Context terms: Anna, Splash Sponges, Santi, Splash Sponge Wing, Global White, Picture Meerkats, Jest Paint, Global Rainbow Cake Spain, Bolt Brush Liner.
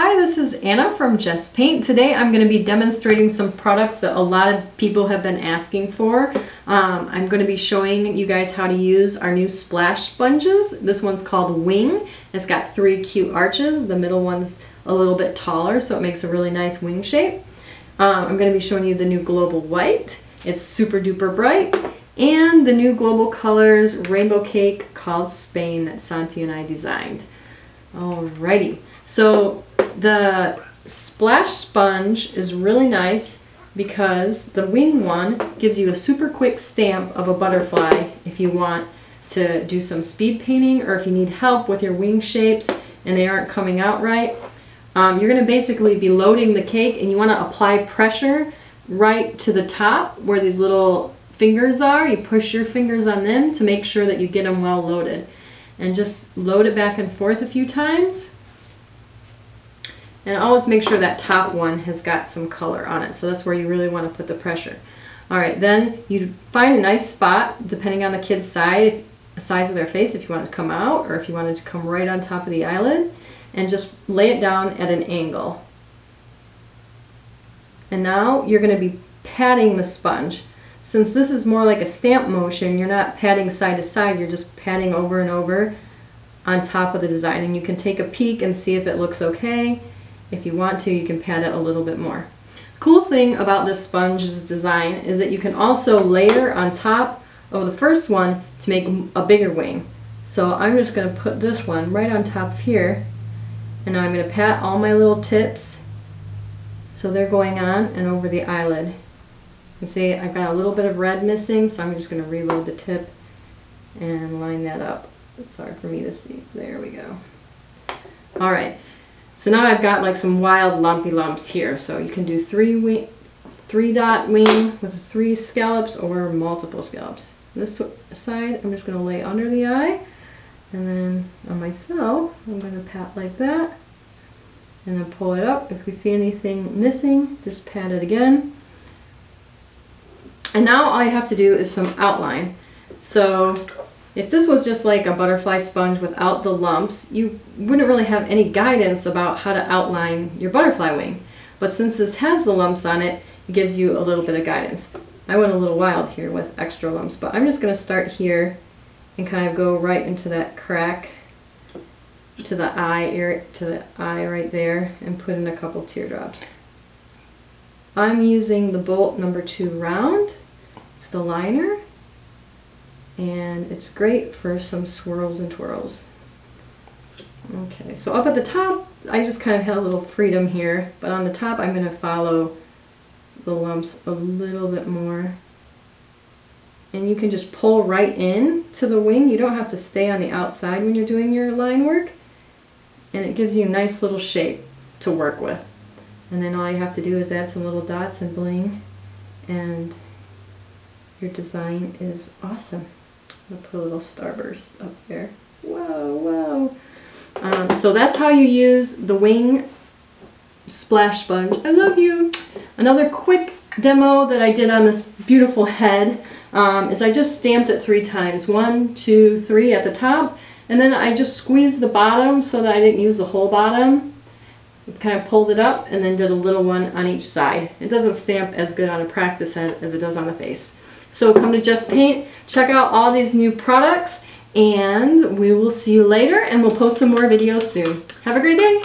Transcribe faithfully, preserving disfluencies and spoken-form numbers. Hi, this is Anna from Just Paint. Today I'm going to be demonstrating some products that a lot of people have been asking for. Um, I'm going to be showing you guys how to use our new splash sponges. This one's called Wing. It's got three cute arches. The middle one's a little bit taller, so it makes a really nice wing shape. Um, I'm going to be showing you the new Global White. It's super duper bright. And the new Global Colors Rainbow Cake called Spain that Santi and I designed. Alrighty, so the splash sponge is really nice because the wing one gives you a super quick stamp of a butterfly if you want to do some speed painting or if you need help with your wing shapes and they aren't coming out right. Um, you're going to basically be loading the cake and you want to apply pressure right to the top where these little fingers are. You push your fingers on them to make sure that you get them well loaded. And just load it back and forth a few times. And always make sure that top one has got some color on it. So that's where you really want to put the pressure. All right, then you find a nice spot, depending on the kid's side, size of their face, if you want it to come out or if you want it to come right on top of the eyelid, and just lay it down at an angle. And now you're going to be patting the sponge. Since this is more like a stamp motion, you're not patting side to side, you're just patting over and over on top of the design. And you can take a peek and see if it looks okay. If you want to, you can pat it a little bit more. Cool thing about this sponge's design is that you can also layer on top of the first one to make a bigger wing. So I'm just going to put this one right on top of here. And now I'm going to pat all my little tips so they're going on and over the eyelid. And see, I've got a little bit of red missing, so I'm just going to reload the tip and line that up. It's hard for me to see. There we go. All right. So now I've got like some wild lumpy lumps here. So you can do three wing, three dot wing with three scallops or multiple scallops. This side, I'm just going to lay under the eye. And then on myself, I'm going to pat like that. And then pull it up. If we see anything missing, just pat it again. And now all I have to do is some outline. So if this was just like a butterfly sponge without the lumps, you wouldn't really have any guidance about how to outline your butterfly wing. But since this has the lumps on it, it gives you a little bit of guidance. I went a little wild here with extra lumps, but I'm just going to start here and kind of go right into that crack to the eye, to the eye right there, and put in a couple teardrops. I'm using the Bolt number two round. It's the liner, and it's great for some swirls and twirls. Okay, so up at the top, I just kind of had a little freedom here, but on the top, I'm going to follow the lumps a little bit more. And you can just pull right in to the wing. You don't have to stay on the outside when you're doing your line work, and it gives you a nice little shape to work with. And then all you have to do is add some little dots and bling, and your design is awesome. I'm going to put a little starburst up there. Whoa, whoa. Um, so that's how you use the Wing splash sponge. I love you. Another quick demo that I did on this beautiful head um, is I just stamped it three times. One, two, three at the top. And then I just squeezed the bottom so that I didn't use the whole bottom. Kind of pulled it up and then did a little one on each side. It doesn't stamp as good on a practice head as it does on the face. So come to Just Paint, check out all these new products, and we will see you later, and we'll post some more videos soon. Have a great day!